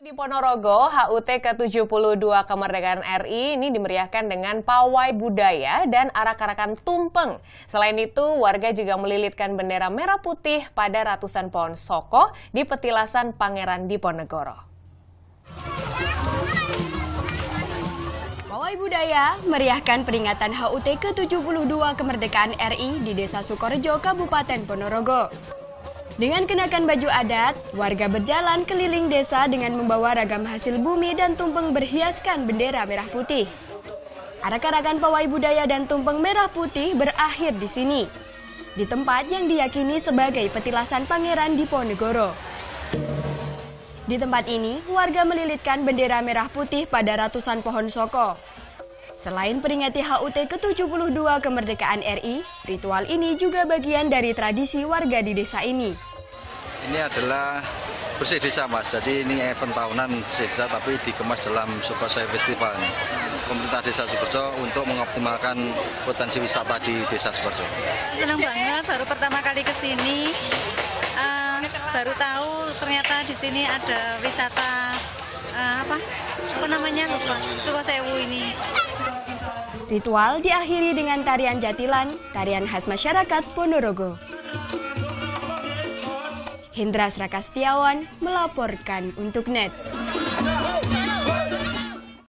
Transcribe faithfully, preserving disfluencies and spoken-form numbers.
Di Ponorogo, H U T ke tujuh puluh dua Kemerdekaan R I ini dimeriahkan dengan pawai budaya dan arak-arakan tumpeng. Selain itu, warga juga melilitkan bendera merah putih pada ratusan pohon soko di Petilasan Pangeran Diponegoro. Pawai budaya meriahkan peringatan H U T ke tujuh puluh dua Kemerdekaan R I di Desa Sukorejo, Kabupaten Ponorogo. Dengan kenakan baju adat, warga berjalan keliling desa dengan membawa ragam hasil bumi dan tumpeng berhiaskan bendera merah putih. Arak-arakan pawai budaya dan tumpeng merah putih berakhir di sini, di tempat yang diyakini sebagai Petilasan Pangeran Diponegoro. Di tempat ini, warga melilitkan bendera merah putih pada ratusan pohon soko. Selain peringati H U T ke tujuh puluh dua Kemerdekaan R I, ritual ini juga bagian dari tradisi warga di desa ini. Ini adalah bersih desa, Mas. Jadi ini event tahunan bersih desa, tapi dikemas dalam Sukosewi Festival. Pemerintah Desa Sukorejo untuk mengoptimalkan potensi wisata di Desa Sukorejo. Senang banget, baru pertama kali ke sini. Uh, baru tahu ternyata di sini ada wisata uh, apa? Apa namanya? Lupa. Sukosewi ini. Ritual diakhiri dengan tarian jatilan, tarian khas masyarakat Ponorogo. Hendra Srikastiawan melaporkan untuk Net.